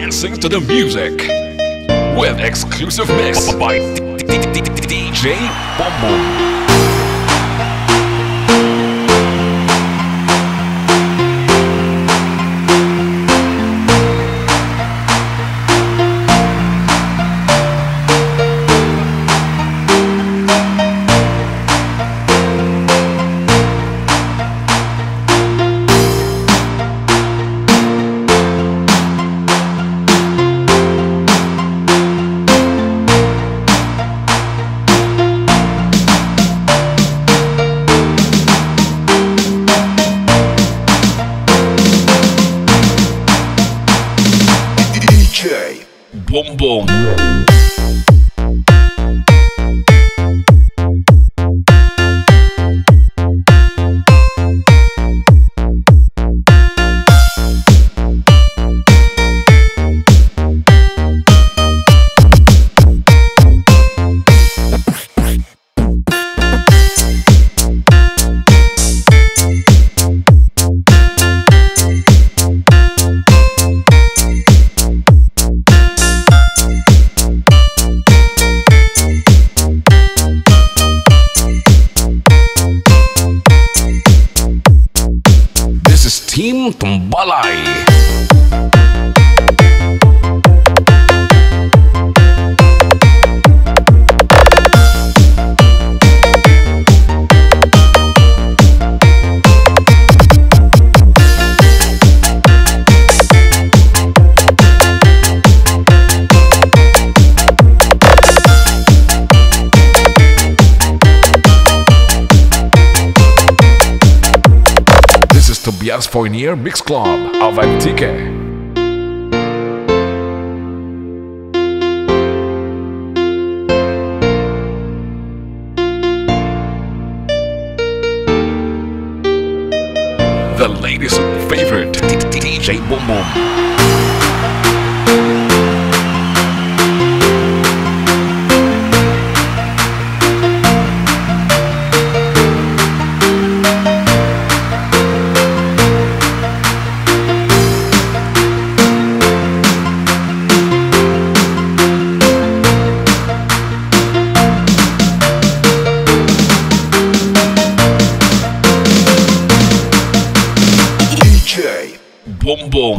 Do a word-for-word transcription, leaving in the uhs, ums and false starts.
dancing to the music with exclusive mix by D J Bombom. Boom, boom. Team Tumbalai. Foyneer Mix Club of Antique. The ladies' favorite D J Bombom. Boom,